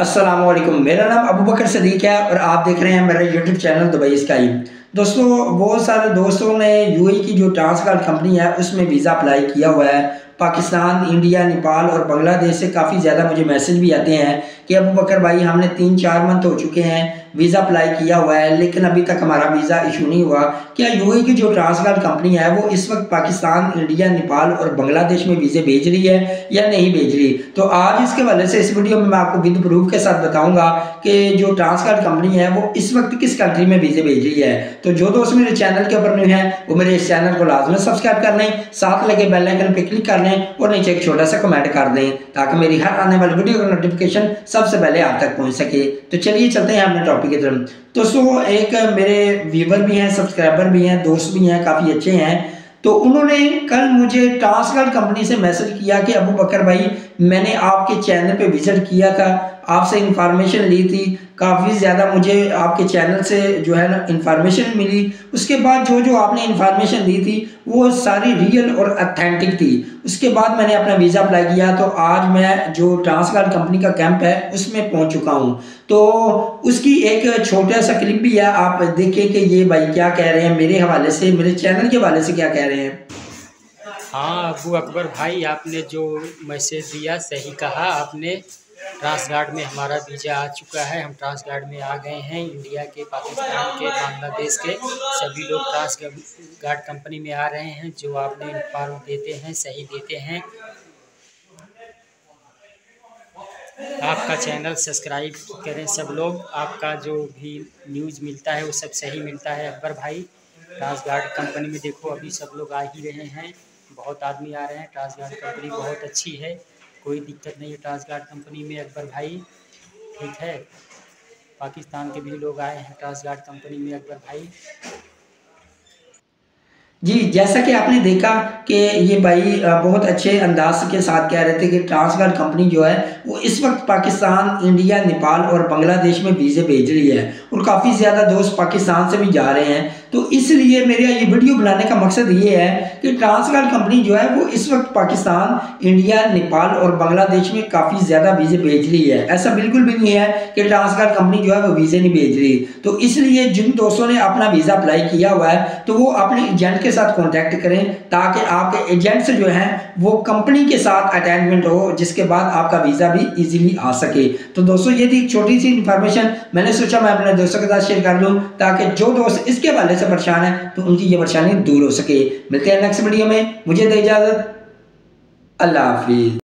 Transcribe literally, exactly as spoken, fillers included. अस्सलाम वालेकुम, मेरा नाम अबू बकर सदीक है और आप देख रहे हैं मेरा यूट्यूब चैनल दुबई स्काई। दोस्तों, बहुत सारे दोस्तों ने यूएई की जो ट्रांसगार्ड कंपनी है उसमें वीज़ा अप्लाई किया हुआ है। पाकिस्तान, इंडिया, नेपाल और बांग्लादेश से काफ़ी ज़्यादा मुझे मैसेज भी आते हैं कि अबू बकर भाई, हमने तीन चार मंथ हो चुके हैं वीज़ा अप्लाई किया हुआ है लेकिन अभी तक हमारा वीज़ा इशू नहीं हुआ। क्या यूएई की जो ट्रांसगार्ड कंपनी है वो इस वक्त पाकिस्तान, इंडिया, नेपाल और बांग्लादेश में वीज़े भेज रही है या नहीं भेज रही? तो आज इसके हवाले से इस वीडियो में मैं आपको विद प्रूफ के साथ बताऊँगा कि जो ट्रांसगार्ड कंपनी है वो इस वक्त किस कंट्री में वीज़े भेज रही है। तो जो दोस्त मेरे चैनल के ऊपर न्यू है वो मेरे इस चैनल को लाजमी सब्सक्राइब कर लें, साथ लगे बेल आइकन पर क्लिक कर लें और नीचे एक छोटा सा कमेंट कर दें ताकि मेरी हर आने वाली वीडियो का नोटिफिकेशन सबसे पहले आप तक पहुँच सके। तो चलिए चलते हैं अपने टॉपिक की तरफ। दोस्तों, एक मेरे व्यूवर भी हैं, सब्सक्राइबर भी हैं, दोस्त भी हैं, काफ़ी अच्छे हैं। तो उन्होंने कल मुझे ट्रांसगार्ड कंपनी से मैसेज किया कि अबू बकर भाई, मैंने आपके चैनल पे विजिट किया था, आपसे इंफॉर्मेशन ली थी, काफ़ी ज़्यादा मुझे आपके चैनल से जो है ना इंफॉर्मेशन मिली। उसके बाद जो जो आपने इंफॉर्मेशन दी थी वो सारी रियल और ऑथेंटिक थी। उसके बाद मैंने अपना वीज़ा अप्लाई किया तो आज मैं जो ट्रांसगार्ड कंपनी का कैंप है उसमें पहुंच चुका हूं। तो उसकी एक छोटा सा क्लिप भी है, आप देखें कि ये भाई क्या कह रहे हैं मेरे हवाले से, मेरे चैनल के हवाले से क्या कह रहे हैं। हाँ अबू अकबर भाई, आपने जो मैसेज दिया सही कहा आपने। ट्रांसगार्ड में हमारा वीज़ा आ चुका है, हम ट्रांसगार्ड में आ गए हैं। इंडिया के, पाकिस्तान के, बांग्लादेश के सभी लोग ट्रांसगार्ड कंपनी में आ रहे हैं। जो आपने इन्फॉर्म देते हैं सही देते हैं। आपका चैनल सब्सक्राइब करें सब लोग, आपका जो भी न्यूज़ मिलता है वो सब सही मिलता है अकबर भाई। ट्रांसगार्ड कंपनी में देखो अभी सब लोग आ ही रहे हैं, बहुत आदमी आ रहे हैं। ट्रांसगार्ड कंपनी बहुत अच्छी है, कोई दिक्कत नहीं है ट्रांसगार्ड कंपनी में अकबर भाई, ठीक है। पाकिस्तान के भी लोग आए हैं ट्रांसगार्ड कंपनी में अकबर भाई जी। जैसा कि आपने देखा कि ये भाई बहुत अच्छे अंदाज के साथ कह रहे थे कि ट्रांसगार्ड कंपनी जो है वो इस वक्त पाकिस्तान, इंडिया, नेपाल और बांग्लादेश में वीज़े भेज रही है और काफ़ी ज़्यादा दोस्त पाकिस्तान से भी जा रहे हैं। तो इसलिए मेरा ये वीडियो बनाने का मकसद ये है कि ट्रांसगार्ड कंपनी जो है वो इस वक्त पाकिस्तान, इंडिया, नेपाल और बांग्लादेश में काफ़ी ज़्यादा वीज़े भेज रही है। ऐसा बिल्कुल भी नहीं है कि ट्रांसगार्ड कंपनी जो है वो वीज़े नहीं भेज रही। तो इसलिए जिन दोस्तों ने अपना वीज़ा अप्लाई किया हुआ है तो वो अपने एजेंट के साथ कॉन्टैक्ट करें ताकि आपके एजेंट से जो है वो कंपनी के साथ अटैचमेंट हो, जिसके बाद आपका वीज़ा भी ईजिली आ सके। तो दोस्तों, ये थी छोटी सी इन्फॉर्मेशन, मैंने सोचा मैं अपने दोस्तों के साथ शेयर कर दूँ ताकि जो दोस्त इसके हवाले से परेशान है तो उनकी ये परेशानी दूर हो सके। मिलते हैं नेक्स्ट वीडियो में, मुझे दे इजाजत, अल्लाह हाफिज।